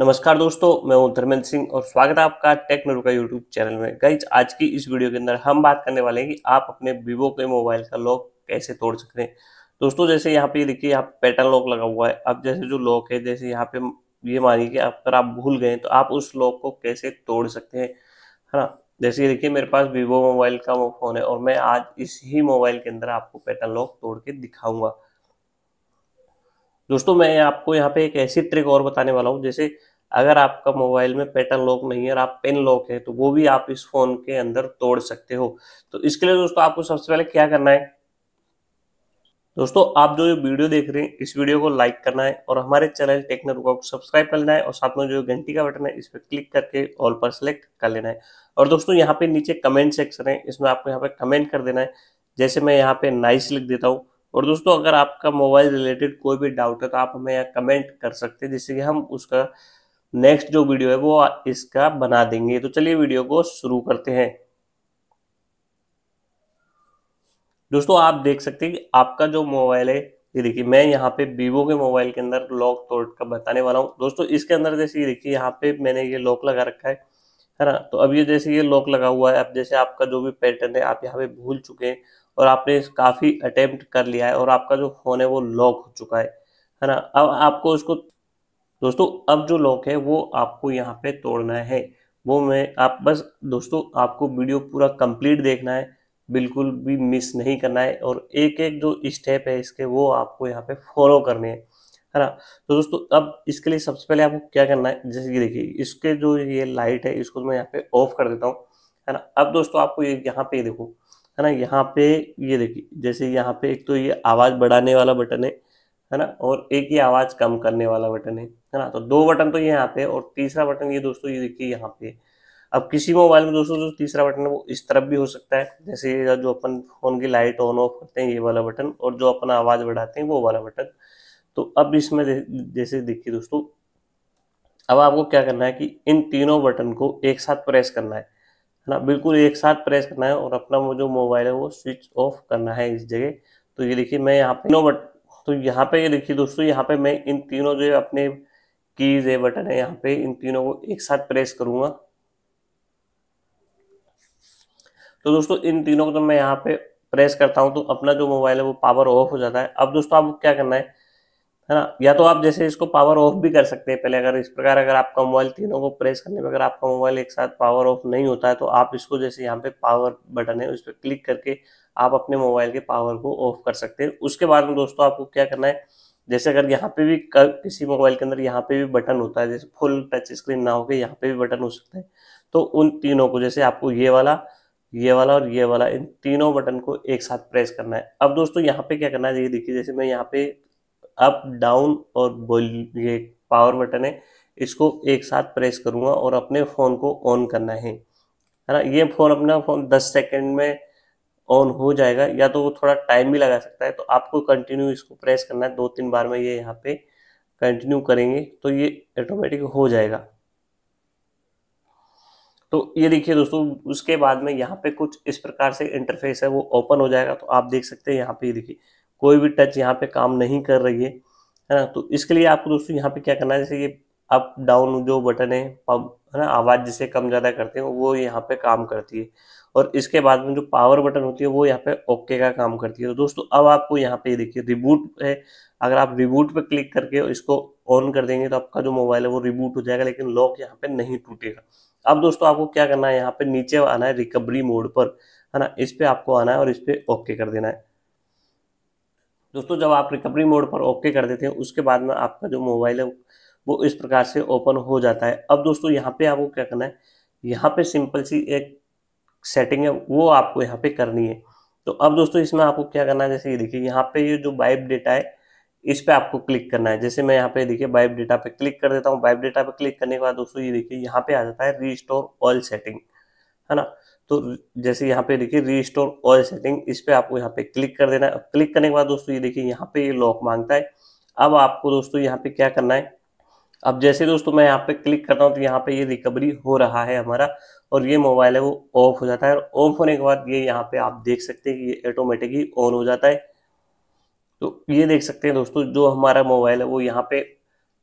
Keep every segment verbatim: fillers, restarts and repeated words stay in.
नमस्कार दोस्तों, मैं हूं धर्मेंद्र सिंह और स्वागत है आपका टेक नारुका यूट्यूब चैनल में। गाइज, आज की इस वीडियो के अंदर हम बात करने वाले हैं कि आप अपने वीवो के मोबाइल का लॉक कैसे तोड़ सकते हैं। दोस्तों जैसे यहाँ पे देखिए, यहाँ पे पैटर्न लॉक लगा हुआ है। अब जैसे जो लॉक है, जैसे यहाँ पे ये मानिए कि अगर आप भूल गए तो आप उस लॉक को कैसे तोड़ सकते हैं, है ना। जैसे देखिए, मेरे पास वीवो मोबाइल का वो फोन है और मैं आज इस ही मोबाइल के अंदर आपको पैटर्न लॉक तोड़ के दिखाऊंगा। दोस्तों मैं आपको यहाँ पे एक ऐसी ट्रिक और बताने वाला हूँ, जैसे अगर आपका मोबाइल में पैटर्न लॉक नहीं है और आप पिन लॉक है तो वो भी आप इस फोन के अंदर तोड़ सकते हो। तो इसके लिए दोस्तों आपको सबसे पहले क्या करना है, दोस्तों आप जो ये वीडियो देख रहे हैं इस वीडियो को लाइक करना है और हमारे चैनल टेक नारुका को सब्सक्राइब कर लेना है और साथ में जो घंटी का बटन है इस पर क्लिक करके ऑल पर सेलेक्ट कर लेना है। और दोस्तों यहाँ पे नीचे कमेंट सेक्शन है, इसमें आपको यहाँ पे कमेंट कर देना है। जैसे मैं यहाँ पे नाइस लिख देता हूँ। और दोस्तों अगर आपका मोबाइल रिलेटेड कोई भी डाउट है तो आप हमें यहाँ कमेंट कर सकते हैं, जिससे कि हम उसका नेक्स्ट जो वीडियो है वो इसका बना देंगे। तो चलिए वीडियो को शुरू करते हैं। दोस्तों आप देख सकते हैं कि आपका जो मोबाइल है, ये देखिए मैं यहाँ पे वीवो के मोबाइल के अंदर लॉक तोड़ कर बताने वाला हूँ। दोस्तों इसके अंदर जैसे ये देखिए, यहाँ पे मैंने ये लॉक लगा रखा है, है ना। तो अब ये जैसे ये लॉक लगा हुआ है, अब जैसे आपका जो भी पैटर्न है आप यहाँ पे भूल चुके हैं और आपने काफी अटेम्प्ट कर लिया है और आपका जो फोन है वो लॉक हो चुका है, है ना। अब आपको उसको दोस्तों, अब जो लॉक है वो आपको यहाँ पे तोड़ना है। वो मैं आप बस दोस्तों आपको वीडियो पूरा कंप्लीट देखना है, बिल्कुल भी मिस नहीं करना है और एक एक जो स्टेप है इसके वो आपको यहाँ पे फॉलो करने हैं, है ना। तो दोस्तों अब इसके लिए सबसे पहले आपको क्या करना है, जैसे कि देखिए इसके जो ये लाइट है इसको मैं यहाँ पे ऑफ कर देता हूँ, है ना। अब दोस्तों आपको ये यहाँ पे देखो, है ना, यहाँ पे ये देखिए, जैसे यहाँ पे एक तो ये आवाज बढ़ाने वाला बटन है, है ना, और एक ये आवाज कम करने वाला बटन है, है ना। तो दो बटन तो ये यहाँ पे और तीसरा बटन ये दोस्तों ये देखिए यहाँ पे। अब किसी मोबाइल में दोस्तों जो तीसरा बटन है वो इस तरफ भी हो सकता है, जैसे ये जो अपन फोन की लाइट ऑन ऑफ करते हैं ये वाला बटन, और जो अपन आवाज बढ़ाते हैं वो वाला बटन। तो अब इसमें जैसे देखिए दोस्तों, अब आपको क्या करना है कि इन तीनों बटन को एक साथ प्रेस करना है, है ना, बिल्कुल एक साथ प्रेस करना है और अपना वो जो मोबाइल है वो स्विच ऑफ करना है इस जगह। तो ये देखिए मैं यहाँ पे तीनों बट तो यहाँ पे ये देखिए दोस्तों, यहाँ पे मैं इन तीनों जो अपने कीज है बटन है यहाँ पे, इन तीनों को एक साथ प्रेस करूंगा। तो दोस्तों इन तीनों को तो मैं यहाँ पे प्रेस करता हूँ तो अपना जो मोबाइल है वो पावर ऑफ हो जाता है। अब दोस्तों आपको क्या करना है, है ना, या तो आप जैसे इसको पावर ऑफ भी कर सकते हैं पहले। अगर इस प्रकार अगर आपका मोबाइल तीनों को प्रेस करने पर अगर आपका मोबाइल एक साथ पावर ऑफ नहीं होता है तो आप इसको जैसे यहाँ पे पावर बटन है उस पर क्लिक करके आप अपने मोबाइल के पावर को ऑफ कर सकते हैं। उसके बाद में दोस्तों आपको क्या करना है, जैसे अगर यहाँ पे भी किसी मोबाइल के अंदर यहाँ पे भी बटन होता है, जैसे फुल टच स्क्रीन ना होकर यहाँ पे भी बटन हो सकता है, तो उन तीनों को जैसे आपको ये वाला ये वाला और ये वाला, इन तीनों बटन को एक साथ प्रेस करना है। अब दोस्तों यहाँ पे क्या करना है, ये देखिए जैसे मैं यहाँ पे अप डाउन और वॉल्यूम ये पावर बटन है इसको एक साथ प्रेस करूंगा और अपने फ़ोन को ऑन करना है, है ना। ये फ़ोन अपना फ़ोन दस सेकंड में ऑन हो जाएगा, या तो वो थोड़ा टाइम भी लगा सकता है। तो आपको कंटिन्यू इसको प्रेस करना है, दो तीन बार में ये यहाँ पे कंटिन्यू करेंगे तो ये ऑटोमेटिक हो जाएगा। तो ये देखिए दोस्तों, उसके बाद में यहाँ पे कुछ इस प्रकार से इंटरफेस है वो ओपन हो जाएगा। तो आप देख सकते हैं यहाँ पे, देखिए कोई भी टच यहाँ पे काम नहीं कर रही है, है ना। तो इसके लिए आपको दोस्तों यहाँ पे क्या करना है, जैसे ये अप डाउन जो बटन है, है ना, आवाज़ जिसे कम ज़्यादा करते हैं वो यहाँ पे काम करती है और इसके बाद में जो पावर बटन होती है वो यहाँ पे ओके का काम करती है। तो दोस्तों अब आपको यहाँ पे देखिए रिबूट है, अगर आप रिबूट पे क्लिक करके इसको ऑन कर देंगे तो आपका जो मोबाइल है वो रिबूट हो जाएगा, लेकिन लॉक यहाँ पे नहीं टूटेगा। अब दोस्तों आपको क्या करना है, यहाँ पे नीचे आना है रिकवरी मोड पर, है ना, इस पर आपको आना है और इस पर ओके कर देना है। दोस्तों जब आप रिकवरी मोड पर ओके कर देते हैं उसके बाद में आपका जो मोबाइल है वो इस प्रकार से ओपन हो जाता है। अब दोस्तों यहाँ पे आपको क्या करना है, यहाँ पे सिंपल सी एक सेटिंग है वो आपको यहाँ पे करनी है। तो अब दोस्तों इसमें आपको क्या करना है, जैसे ये देखिए यहाँ पे ये जो वाइप डेटा है इस पर आपको क्लिक करना है। जैसे मैं यहाँ पे देखिए वाइप डेटा पे क्लिक कर देता हूँ। वाइप डेटा पे क्लिक करने के बाद दोस्तों ये देखिए यहाँ पे आ जाता है रीस्टोर ऑल सेटिंग, है ना। तो जैसे यहाँ पे देखिए रीस्टोर ऑल सेटिंग, इस पे आपको यहाँ पे क्लिक कर देना है। क्लिक करने के बाद दोस्तों ये देखिए यहाँ पे ये लॉक मांगता है। अब आपको दोस्तों यहाँ पे क्या करना है, अब जैसे दोस्तों मैं यहाँ पे क्लिक करता हूँ तो यहाँ पे ये रिकवरी हो रहा है हमारा और ये मोबाइल है वो ऑफ हो जाता है। और ऑफ होने के बाद ये यहाँ पे आप देख सकते हैं कि ये ऑटोमेटिकली ऑन हो जाता है। तो ये देख सकते हैं दोस्तों जो हमारा मोबाइल है वो यहाँ पे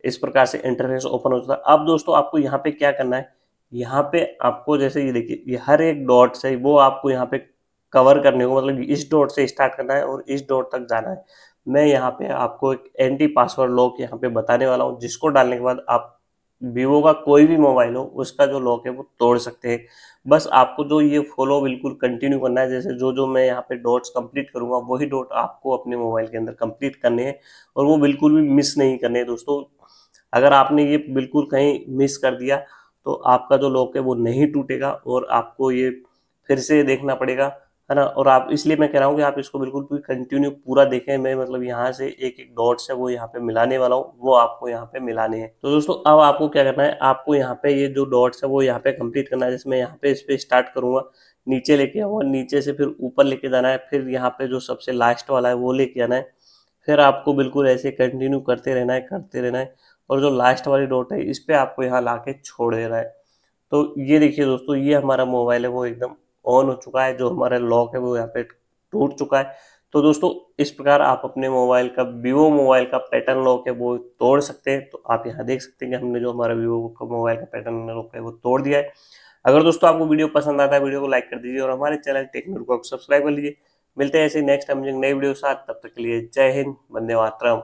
इस प्रकार से इंटरफेस ओपन हो जाता है। अब दोस्तों आपको यहाँ पे क्या करना है, यहाँ पे आपको जैसे ये देखिए ये हर एक डॉट से वो आपको यहाँ पे कवर करने को, मतलब इस डॉट से स्टार्ट करना है और इस डॉट तक जाना है। मैं यहाँ पे आपको एक एंटी पासवर्ड लॉक यहाँ पे बताने वाला हूँ, जिसको डालने के बाद आप वीवो का कोई भी मोबाइल हो उसका जो लॉक है वो तोड़ सकते हैं। बस आपको जो ये फॉलो बिल्कुल कंटिन्यू करना है, जैसे जो जो मैं यहाँ पे डॉट्स कंप्लीट करूँगा वही डॉट आपको अपने मोबाइल के अंदर कंप्लीट करने हैं और वो बिल्कुल भी मिस नहीं करने हैं। दोस्तों अगर आपने ये बिल्कुल कहीं मिस कर दिया तो आपका जो लॉक है वो नहीं टूटेगा और आपको ये फिर से देखना पड़ेगा, है ना। और आप इसलिए मैं कह रहा हूँ कि आप इसको बिल्कुल भी कंटिन्यू पूरा देखें। मैं मतलब यहाँ से एक एक डॉट्स है वो यहाँ पे मिलाने वाला हूँ, वो आपको यहाँ पे मिलाने हैं। तो दोस्तों अब आपको क्या करना है, आपको यहाँ पे ये जो डॉट्स है वो यहाँ पे कंप्लीट करना है। जिसमें यहाँ पे इस पर स्टार्ट करूँगा, नीचे लेके आऊँगा, नीचे से फिर ऊपर लेके जाना है, फिर यहाँ पे जो सबसे लास्ट वाला है वो लेके आना है। फिर आपको बिल्कुल ऐसे कंटिन्यू करते रहना है करते रहना है और जो लास्ट वाली डॉट है इस पर आपको यहाँ ला के छोड़ देना है। तो ये देखिए दोस्तों ये हमारा मोबाइल है वो एकदम ऑन हो चुका है, जो हमारा लॉक है वो यहाँ पे टूट चुका है। तो दोस्तों इस प्रकार आप अपने मोबाइल का वीवो मोबाइल का पैटर्न लॉक है वो तोड़ सकते हैं। तो आप यहाँ देख सकते हैं कि हमने जो हमारा वीवो का मोबाइल का पैटर्न लॉक है वो तोड़ दिया है। अगर दोस्तों आपको वीडियो पसंद आता है वीडियो को लाइक कर दीजिए और हमारे चैनल टेक नारुका को सब्सक्राइब कर लीजिए। मिलते हैं ऐसे नेक्स्ट टाइम नई वीडियो के साथ, तब तक के लिए जय हिंद, वंदे मातरम।